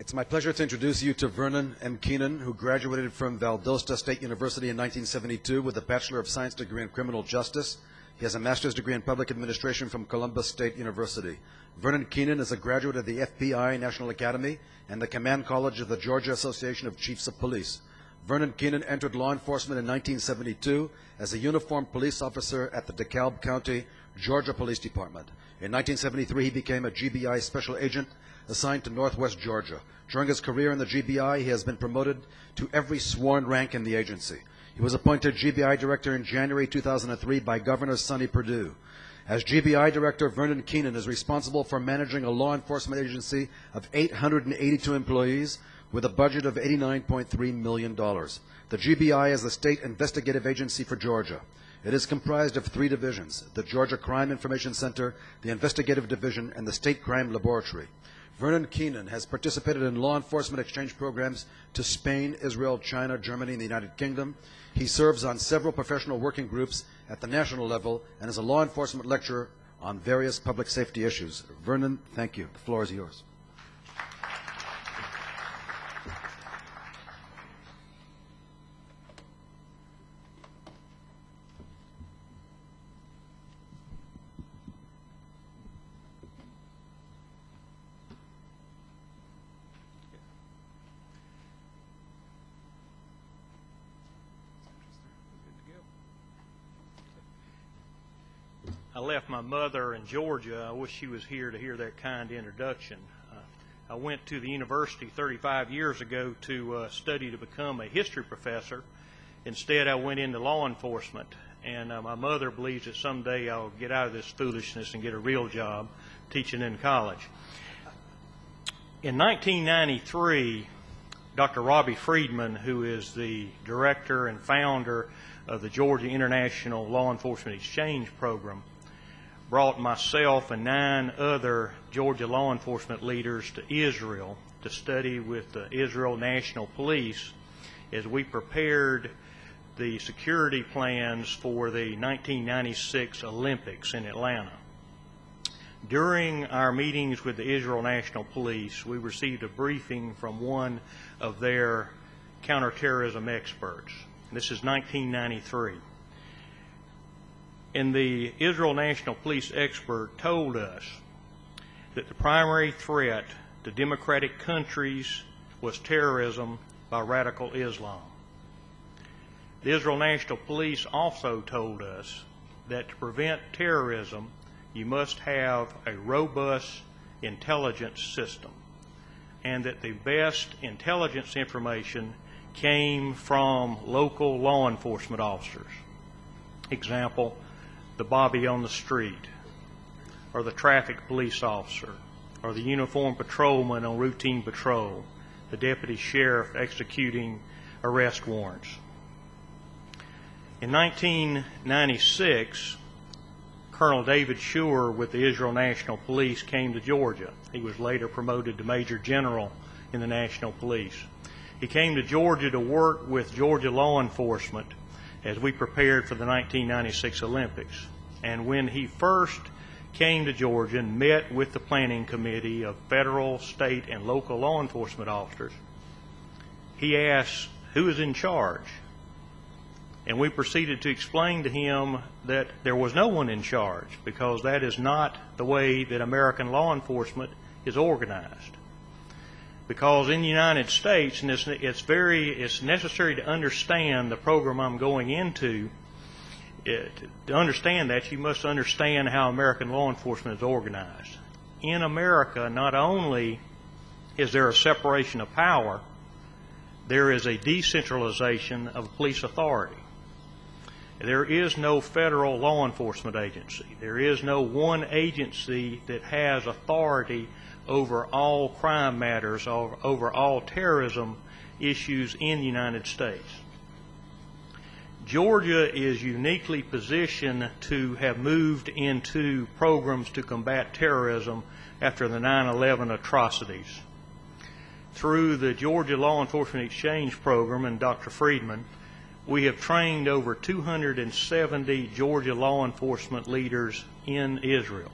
It's my pleasure to introduce you to Vernon M. Keenan, who graduated from Valdosta State University in 1972 with a Bachelor of Science degree in Criminal Justice. He has a master's degree in public administration from Columbus State University. Vernon Keenan is a graduate of the FBI National Academy and the Command College of the Georgia Association of Chiefs of Police. Vernon Keenan entered law enforcement in 1972 as a uniformed police officer at the DeKalb County, Georgia Police Department. In 1973, he became a GBI special agent assigned to Northwest Georgia. During his career in the GBI, he has been promoted to every sworn rank in the agency. He was appointed GBI Director in January 2003 by Governor Sonny Perdue. As GBI Director, Vernon Keenan is responsible for managing a law enforcement agency of 882 employees with a budget of $89.3 million. The GBI is the state investigative agency for Georgia. It is comprised of three divisions: the Georgia Crime Information Center, the Investigative Division, and the State Crime Laboratory. Vernon Keenan has participated in law enforcement exchange programs to Spain, Israel, China, Germany, and the United Kingdom. He serves on several professional working groups at the national level and is a law enforcement lecturer on various public safety issues. Vernon, thank you. The floor is yours. I left my mother in Georgia. I wish she was here to hear that kind introduction. I went to the university 35 years ago to study to become a history professor. Instead, I went into law enforcement, and my mother believes that someday I'll get out of this foolishness and get a real job teaching in college. In 1993, Dr. Robbie Friedman, who is the director and founder of the Georgia International Law Enforcement Exchange Program, brought myself and 9 other Georgia law enforcement leaders to Israel to study with the Israel National Police as we prepared the security plans for the 1996 Olympics in Atlanta. During our meetings with the Israel National Police, we received a briefing from one of their counterterrorism experts. This is 1993. And the Israel National Police expert told us that the primary threat to democratic countries was terrorism by radical Islam. The Israel National Police also told us that to prevent terrorism, you must have a robust intelligence system, and that the best intelligence information came from local law enforcement officers. Example, the bobby on the street, or the traffic police officer, or the uniformed patrolman on routine patrol, the deputy sheriff executing arrest warrants. In 1996, Colonel David Shuer with the Israel National Police came to Georgia. He was later promoted to Major General in the National Police. He came to Georgia to work with Georgia law enforcement as we prepared for the 1996 Olympics. And when he first came to Georgia and met with the planning committee of federal, state, and local law enforcement officers, he asked, who is in charge? And we proceeded to explain to him that there was no one in charge, because that is not the way that American law enforcement is organized. Because in the United States, and it's necessary to understand the program I'm going into, to understand that, you must understand how American law enforcement is organized. In America, not only is there a separation of power, there is a decentralization of police authority. There is no federal law enforcement agency. There is no one agency that has authority over all crime matters, or over all terrorism issues in the United States. Georgia is uniquely positioned to have moved into programs to combat terrorism after the 9/11 atrocities. Through the Georgia Law Enforcement Exchange Program and Dr. Friedman, we have trained over 270 Georgia law enforcement leaders in Israel.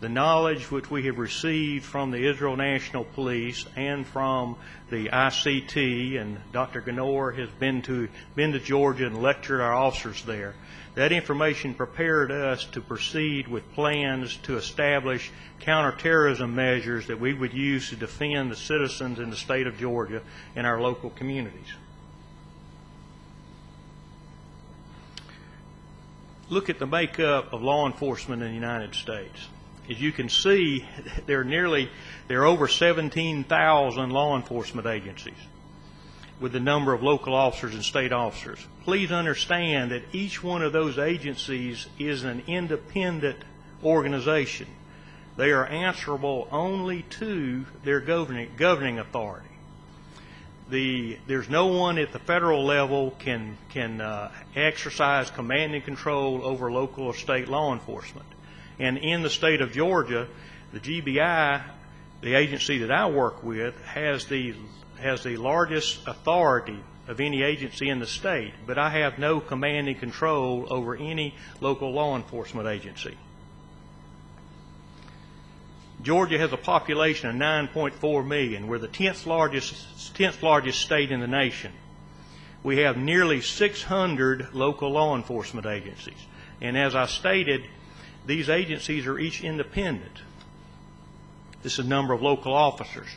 The knowledge which we have received from the Israel National Police and from the ICT, and Dr. Ganor has been to Georgia and lectured our officers there, that information prepared us to proceed with plans to establish counterterrorism measures that we would use to defend the citizens in the state of Georgia and our local communities. Look at the makeup of law enforcement in the United States. As you can see, there are over 17,000 law enforcement agencies with the number of local officers and state officers. Please understand that each one of those agencies is an independent organization. They are answerable only to their governing authority. There's no one at the federal level can exercise command and control over local or state law enforcement. And in the state of Georgia, the GBI, the agency that I work with, has the largest authority of any agency in the state, but I have no command and control over any local law enforcement agency. Georgia has a population of 9.4 million. We're the 10th largest state in the nation. We have nearly 600 local law enforcement agencies. And as I stated, these agencies are each independent. This is the number of local officers.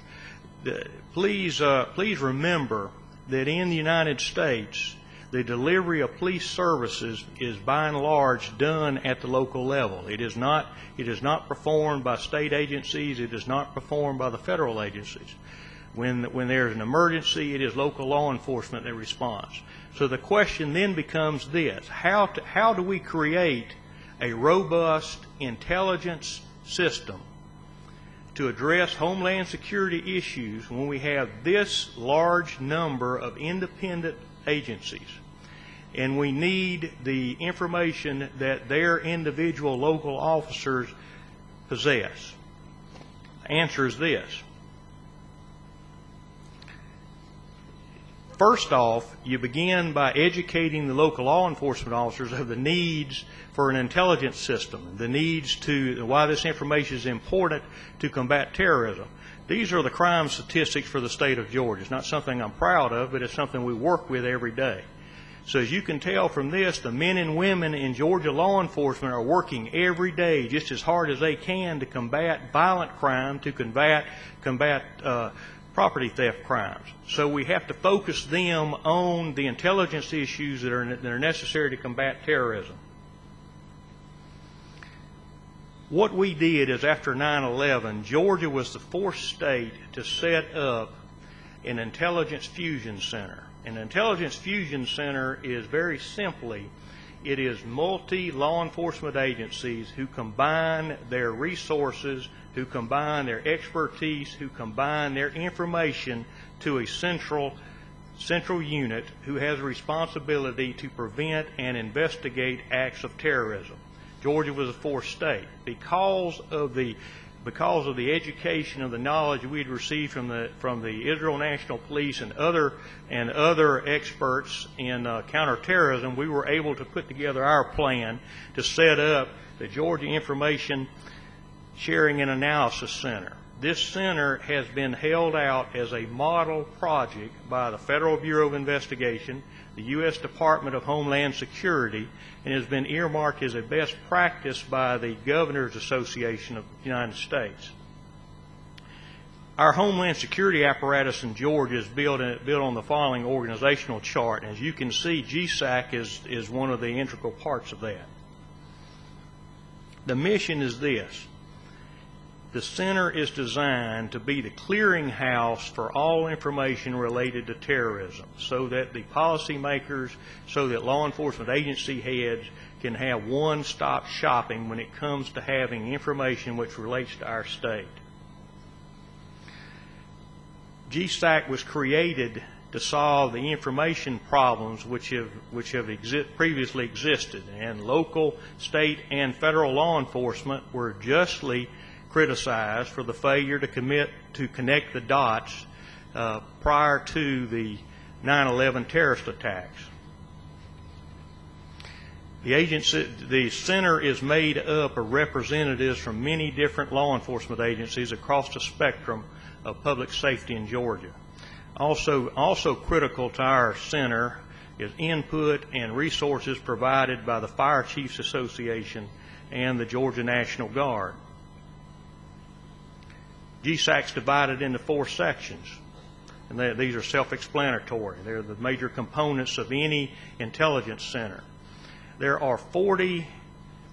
Please remember that in the United States, the delivery of police services is by and large done at the local level. It is not performed by state agencies. It is not performed by the federal agencies. When there is an emergency, it is local law enforcement that responds. So the question then becomes this: how do we create a robust intelligence system to address homeland security issues when we have this large number of independent agencies, and we need the information that their individual local officers possess? The answer is this. First off, you begin by educating the local law enforcement officers of the needs for an intelligence system, the needs to why this information is important to combat terrorism. These are the crime statistics for the state of Georgia. It's not something I'm proud of, but it's something we work with every day. So as you can tell from this, the men and women in Georgia law enforcement are working every day just as hard as they can to combat violent crime, to combat property theft crimes. So we have to focus them on the intelligence issues that are necessary to combat terrorism. What we did is, after 9/11, Georgia was the fourth state to set up an intelligence fusion center. An intelligence fusion center is very simply, it is multi-law enforcement agencies who combine their resources, who combine their expertise, who combine their information to a central unit who has a responsibility to prevent and investigate acts of terrorism. Georgia was a fourth state. Because of the education and the knowledge we had received from the Israel National Police and other experts in counterterrorism, we were able to put together our plan to set up the Georgia Information Sharing and Analysis Center. This center has been held out as a model project by the Federal Bureau of Investigation, the U.S. Department of Homeland Security, and has been earmarked as a best practice by the Governors Association of the United States. Our Homeland Security apparatus in Georgia is built on the following organizational chart. As you can see, GSAC is one of the integral parts of that. The mission is this. The center is designed to be the clearinghouse for all information related to terrorism, so that the policymakers, so that law enforcement agency heads can have one-stop shopping when it comes to having information which relates to our state. GSAC was created to solve the information problems which have previously existed, and local, state, and federal law enforcement were justly criticized for the failure to connect the dots prior to the 9/11 terrorist attacks. The agency, the center is made up of representatives from many different law enforcement agencies across the spectrum of public safety in Georgia. Also critical to our center is input and resources provided by the Fire Chiefs Association and the Georgia National Guard. GSAC's divided into four sections, and these are self-explanatory. They're the major components of any intelligence center. There are 40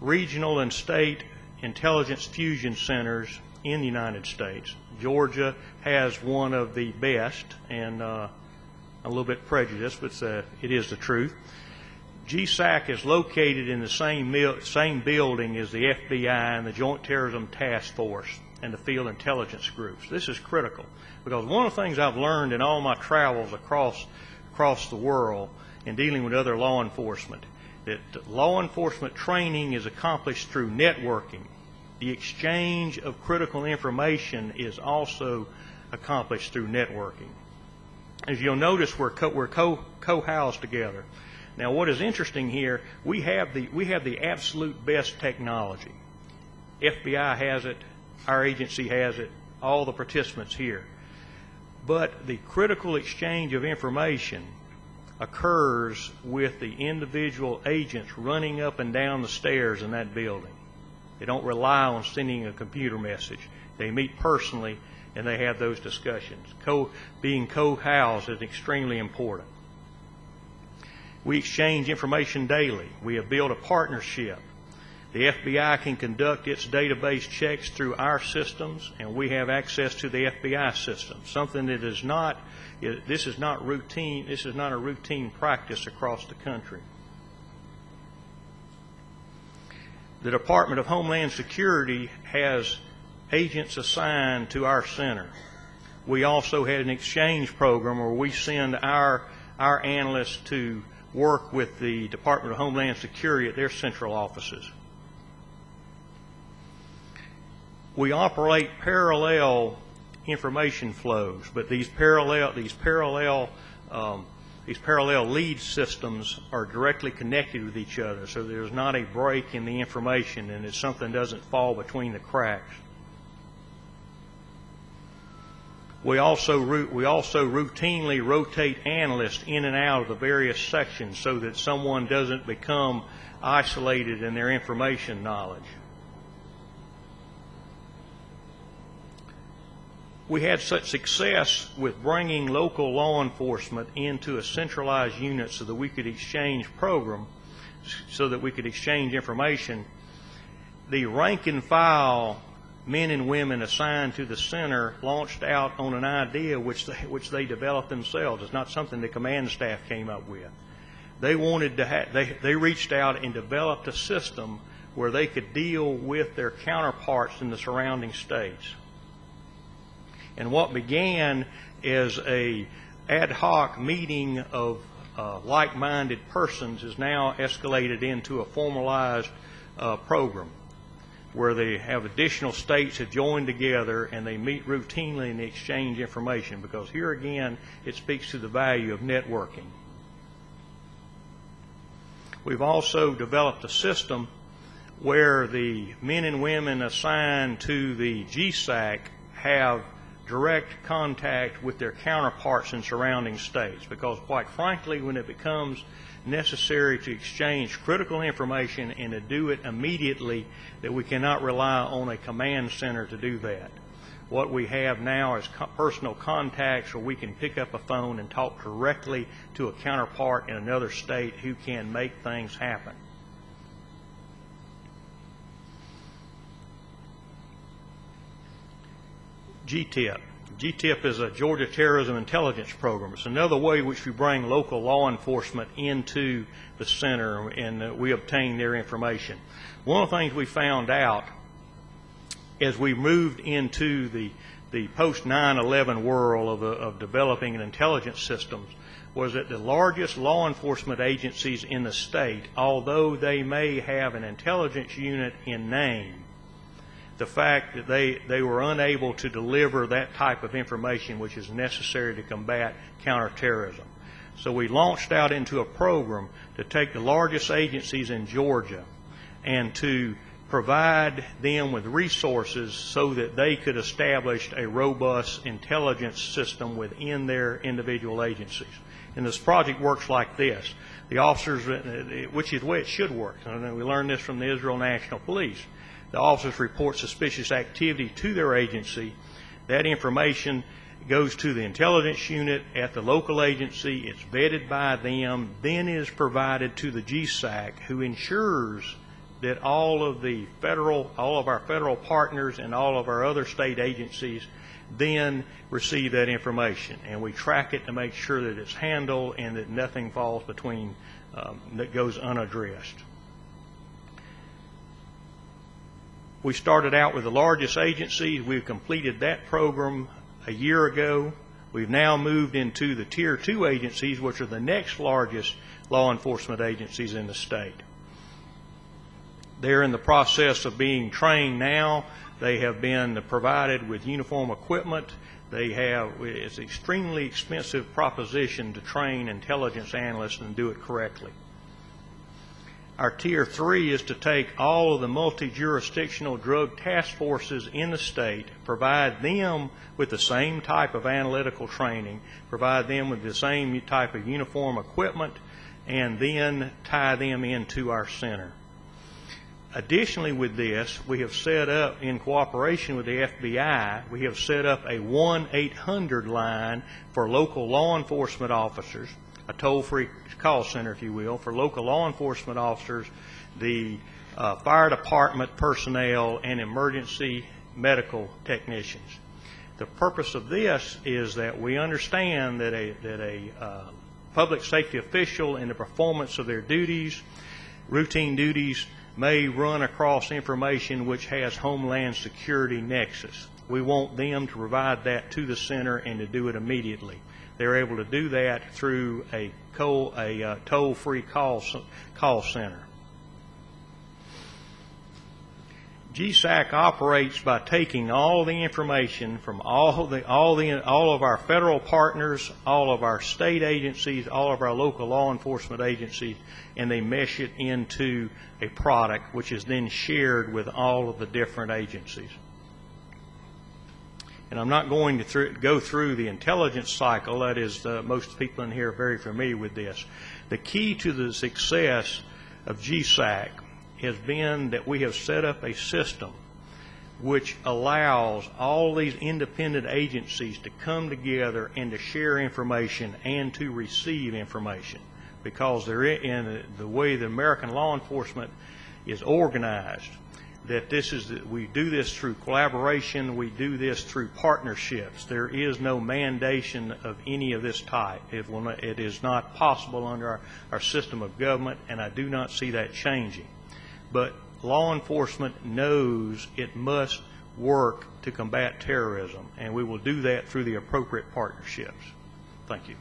regional and state intelligence fusion centers in the United States. Georgia has one of the best, and a little bit prejudiced, but it is the truth. GSAC is located in the same building as the FBI and the Joint Terrorism Task Force and the field intelligence groups. This is critical because one of the things I've learned in all my travels across the world in dealing with other law enforcement, that law enforcement training is accomplished through networking. The exchange of critical information is also accomplished through networking. As you'll notice, we're co-housed together. Now, what is interesting here, we have the absolute best technology. FBI has it, our agency has it, all the participants here. But the critical exchange of information occurs with the individual agents running up and down the stairs in that building. They don't rely on sending a computer message. They meet personally and they have those discussions. Being co-housed is extremely important. We exchange information daily. We have built a partnership. The FBI can conduct its database checks through our systems, and we have access to the FBI system, something that is not, this is not routine, this is not a routine practice across the country. The Department of Homeland Security has agents assigned to our center. We also had an exchange program where we send our analysts to work with the Department of Homeland Security at their central offices. We operate parallel information flows, but these parallel lead systems are directly connected with each other, so there's not a break in the information, and something doesn't fall between the cracks. We also routinely rotate analysts in and out of the various sections so that someone doesn't become isolated in their information knowledge. We had such success with bringing local law enforcement into a centralized unit so that we could exchange program, so that we could exchange information. The rank and file men and women assigned to the center launched out on an idea which they developed themselves. It's not something the command staff came up with. They wanted to they reached out and developed a system where they could deal with their counterparts in the surrounding states. And what began as an ad hoc meeting of like-minded persons is now escalated into a formalized program where they have additional states that join together and they meet routinely and exchange information, because here again it speaks to the value of networking. We've also developed a system where the men and women assigned to the GSAC have direct contact with their counterparts in surrounding states, because quite frankly, when it becomes necessary to exchange critical information and to do it immediately, that we cannot rely on a command center to do that. What we have now is personal contacts where we can pick up a phone and talk directly to a counterpart in another state who can make things happen. GTIP. GTIP is a Georgia Terrorism Intelligence Program. It's another way which we bring local law enforcement into the center and we obtain their information. One of the things we found out as we moved into the post-9/11 world of developing an intelligence systems was that the largest law enforcement agencies in the state, although they may have an intelligence unit in name, the fact that they were unable to deliver that type of information which is necessary to combat counterterrorism. So we launched out into a program to take the largest agencies in Georgia and to provide them with resources so that they could establish a robust intelligence system within their individual agencies. And this project works like this. The officers, which is the way it should work, and we learned this from the Israel National Police, the officers report suspicious activity to their agency. That information goes to the intelligence unit at the local agency, it's vetted by them, then is provided to the GSAC, who ensures that all of our federal partners and all of our other state agencies then receive that information, and we track it to make sure that it's handled and that nothing falls between, that goes unaddressed. We started out with the largest agencies. We've completed that program a year ago. We've now moved into the Tier 2 agencies, which are the next largest law enforcement agencies in the state. They're in the process of being trained now. They have been provided with uniform equipment. They have, it's an extremely expensive proposition to train intelligence analysts and do it correctly. Our Tier 3 is to take all of the multi-jurisdictional drug task forces in the state, provide them with the same type of analytical training, provide them with the same type of uniform equipment, and then tie them into our center. Additionally, with this, we have set up, in cooperation with the FBI, we have set up a 1-800 line for local law enforcement officers, a toll-free call center, if you will, for local law enforcement officers, the fire department personnel, and emergency medical technicians. The purpose of this is that we understand that a public safety official, in the performance of their duties, routine duties, may run across information which has Homeland Security nexus. We want them to provide that to the center and to do it immediately. They're able to do that through a toll-free call center. GSAC operates by taking all the information from all of our federal partners, all of our state agencies, all of our local law enforcement agencies, and they mesh it into a product which is then shared with all of the different agencies. And I'm not going to go through the intelligence cycle. That is, most people in here are very familiar with this. The key to the success of GSAC has been that we have set up a system which allows all these independent agencies to come together and to share information and to receive information, because they're in the way the American law enforcement is organized, that this is, we do this through collaboration, we do this through partnerships. There is no mandation of any of this type. It is not possible under our system of government, and I do not see that changing. But law enforcement knows it must work to combat terrorism, and we will do that through the appropriate partnerships. Thank you.